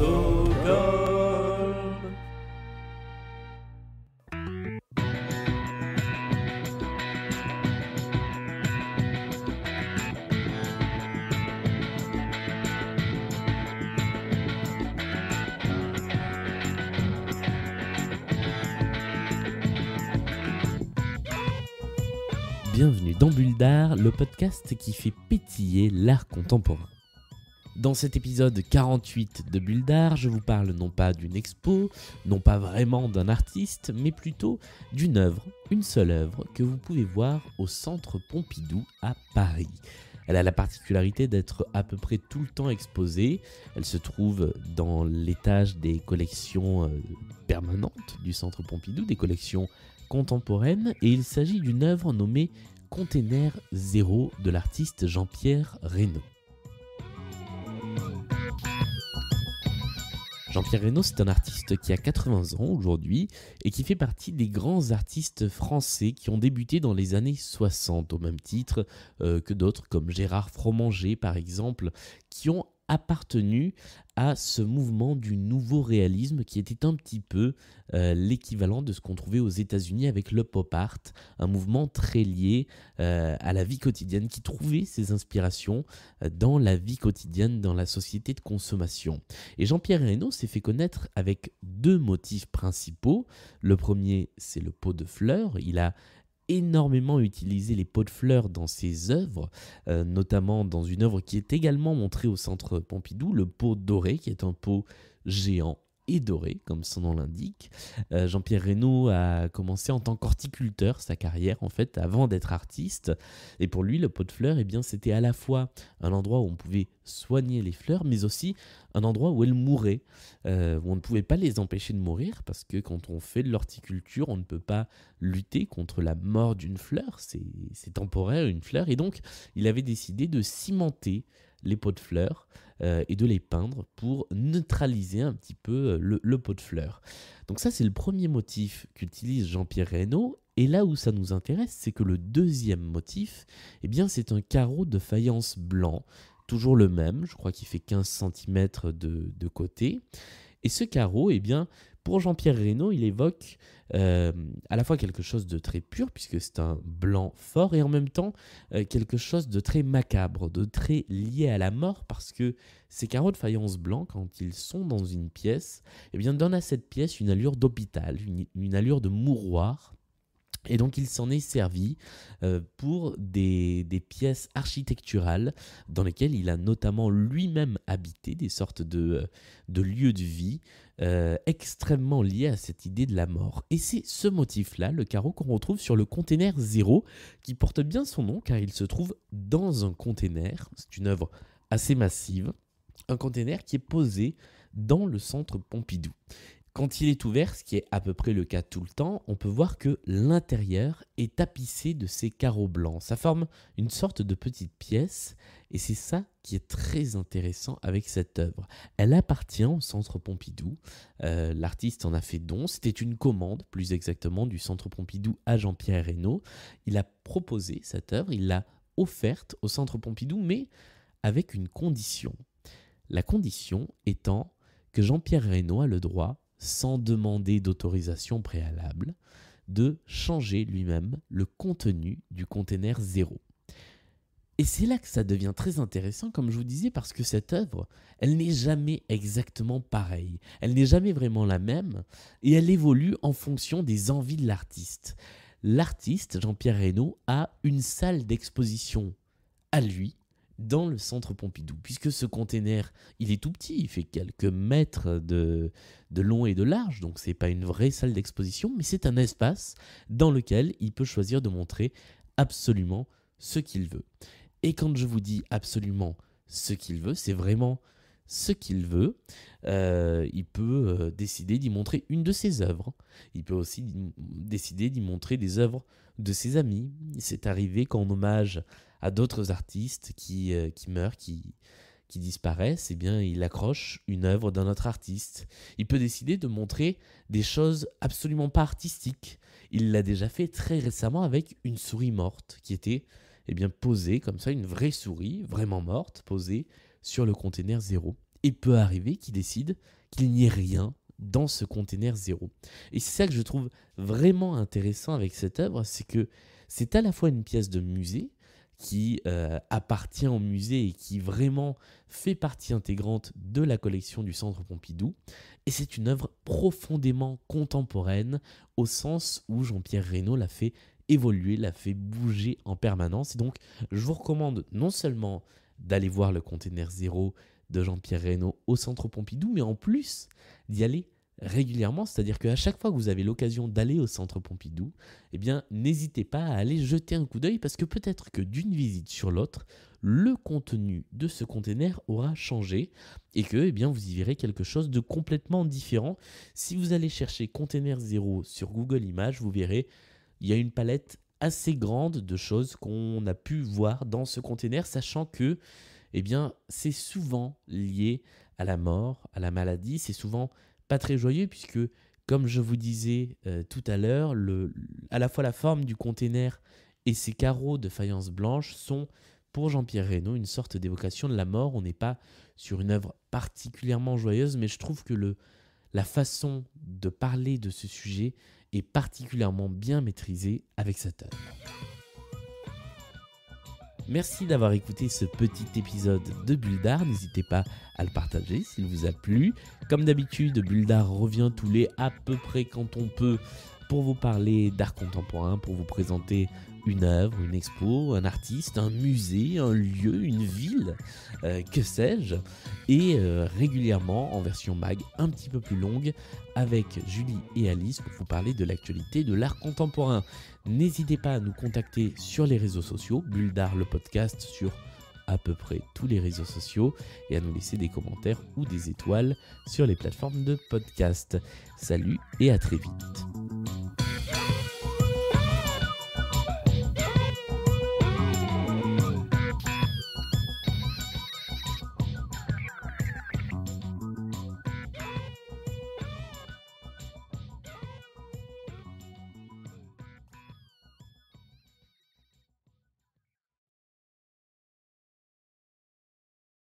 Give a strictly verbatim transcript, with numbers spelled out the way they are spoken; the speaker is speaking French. Stockholm. Bienvenue dans Bulle d'art, le podcast qui fait pétiller l'art contemporain. Dans cet épisode quarante-huit de Bulle d'art, je vous parle non pas d'une expo, non pas vraiment d'un artiste, mais plutôt d'une œuvre, une seule œuvre, que vous pouvez voir au Centre Pompidou à Paris. Elle a la particularité d'être à peu près tout le temps exposée. Elle se trouve dans l'étage des collections permanentes du Centre Pompidou, des collections contemporaines, et il s'agit d'une œuvre nommée Container Zéro de l'artiste Jean-Pierre Raynaud. Jean-Pierre Raynaud, c'est un artiste qui a quatre-vingts ans aujourd'hui et qui fait partie des grands artistes français qui ont débuté dans les années soixante, au même titre euh, que d'autres comme Gérard Fromanger par exemple, qui ont appartenu à ce mouvement du nouveau réalisme qui était un petit peu euh, l'équivalent de ce qu'on trouvait aux États-Unis avec le pop art, un mouvement très lié euh, à la vie quotidienne qui trouvait ses inspirations dans la vie quotidienne, dans la société de consommation. Et Jean-Pierre Raynaud s'est fait connaître avec deux motifs principaux. Le premier, c'est le pot de fleurs. Il a énormément utilisé les pots de fleurs dans ses œuvres, euh, notamment dans une œuvre qui est également montrée au Centre Pompidou, le pot doré, qui est un pot géant et doré, comme son nom l'indique. Euh, Jean-Pierre Raynaud a commencé en tant qu'horticulteur sa carrière, en fait, avant d'être artiste. Et pour lui, le pot de fleurs, eh bien, c'était à la fois un endroit où on pouvait soigner les fleurs, mais aussi un endroit où elles mouraient, euh, où on ne pouvait pas les empêcher de mourir, parce que quand on fait de l'horticulture, on ne peut pas lutter contre la mort d'une fleur, c'est c'est temporaire une fleur, et donc il avait décidé de cimenter les pots de fleurs euh, et de les peindre pour neutraliser un petit peu le, le pot de fleurs. Donc ça, c'est le premier motif qu'utilise Jean-Pierre Raynaud. Et là où ça nous intéresse, c'est que le deuxième motif, eh bien, c'est un carreau de faïence blanc, toujours le même, je crois qu'il fait quinze centimètres de, de côté. Et ce carreau, eh bien, pour Jean-Pierre Raynaud, il évoque euh, à la fois quelque chose de très pur, puisque c'est un blanc fort, et en même temps euh, quelque chose de très macabre, de très lié à la mort, parce que ces carreaux de faïence blanc, quand ils sont dans une pièce, eh bien, donnent à cette pièce une allure d'hôpital, une, une allure de mouroir. Et donc il s'en est servi euh, pour des, des pièces architecturales dans lesquelles il a notamment lui-même habité, des sortes de, de lieux de vie euh, extrêmement liés à cette idée de la mort. Et c'est ce motif-là, le carreau, qu'on retrouve sur le container zéro, qui porte bien son nom car il se trouve dans un container. C'est une œuvre assez massive, un container qui est posé dans le Centre Pompidou. Quand il est ouvert, ce qui est à peu près le cas tout le temps, on peut voir que l'intérieur est tapissé de ces carreaux blancs. Ça forme une sorte de petite pièce et c'est ça qui est très intéressant avec cette œuvre. Elle appartient au Centre Pompidou. Euh, l'artiste en a fait don. C'était une commande, plus exactement, du Centre Pompidou à Jean-Pierre Raynaud. Il a proposé cette œuvre, il l'a offerte au Centre Pompidou, mais avec une condition. La condition étant que Jean-Pierre Raynaud a le droit, sans demander d'autorisation préalable, de changer lui-même le contenu du container zéro. Et c'est là que ça devient très intéressant, comme je vous disais, parce que cette œuvre, elle n'est jamais exactement pareille, elle n'est jamais vraiment la même, et elle évolue en fonction des envies de l'artiste. L'artiste, Jean-Pierre Raynaud, a une salle d'exposition à lui, dans le Centre Pompidou, puisque ce container, il est tout petit, il fait quelques mètres de, de long et de large, donc ce n'est pas une vraie salle d'exposition, mais c'est un espace dans lequel il peut choisir de montrer absolument ce qu'il veut. Et quand je vous dis absolument ce qu'il veut, c'est vraiment ce qu'il veut. Euh, il peut euh, décider d'y montrer une de ses œuvres. Il peut aussi décider d'y montrer des œuvres de ses amis. C'est arrivé qu'en hommage à d'autres artistes qui, euh, qui meurent, qui, qui disparaissent, eh bien, il accroche une œuvre d'un autre artiste. Il peut décider de montrer des choses absolument pas artistiques. Il l'a déjà fait très récemment avec une souris morte qui était eh bien, posée comme ça, une vraie souris, vraiment morte, posée sur le container zéro. il peut arriver qu'ils décident qu'il n'y ait rien dans ce container zéro. Et c'est ça que je trouve vraiment intéressant avec cette œuvre, c'est que c'est à la fois une pièce de musée qui euh, appartient au musée et qui vraiment fait partie intégrante de la collection du Centre Pompidou. Et c'est une œuvre profondément contemporaine au sens où Jean-Pierre Raynaud l'a fait évoluer, l'a fait bouger en permanence. Et donc, je vous recommande non seulement d'aller voir le container zéro de Jean-Pierre Raynaud au Centre Pompidou, mais en plus d'y aller régulièrement, c'est-à-dire qu'à chaque fois que vous avez l'occasion d'aller au Centre Pompidou, eh bien, n'hésitez pas à aller jeter un coup d'œil, parce que peut-être que d'une visite sur l'autre, le contenu de ce container aura changé et que eh bien, vous y verrez quelque chose de complètement différent. Si vous allez chercher container zéro sur Google Images, vous verrez, il y a une palette assez grande de choses qu'on a pu voir dans ce container, sachant que eh bien, c'est souvent lié à la mort, à la maladie, c'est souvent pas très joyeux puisque, comme je vous disais euh, tout à l'heure, à la fois la forme du container et ses carreaux de faïence blanche sont, pour Jean-Pierre Raynaud, une sorte d'évocation de la mort. On n'est pas sur une œuvre particulièrement joyeuse, mais je trouve que le, la façon de parler de ce sujet est particulièrement bien maîtrisée avec cette œuvre. Merci d'avoir écouté ce petit épisode de Bulle d'art. N'hésitez pas à le partager s'il vous a plu. Comme d'habitude, Bulle d'art revient tous les à peu près quand on peut pour vous parler d'art contemporain, pour vous présenter une œuvre, une expo, un artiste, un musée, un lieu, une ville, euh, que sais-je. Et euh, régulièrement en version mag un petit peu plus longue avec Julie et Alice pour vous parler de l'actualité de l'art contemporain. N'hésitez pas à nous contacter sur les réseaux sociaux, Bulle d'art le podcast sur à peu près tous les réseaux sociaux, et à nous laisser des commentaires ou des étoiles sur les plateformes de podcast. Salut et à très vite.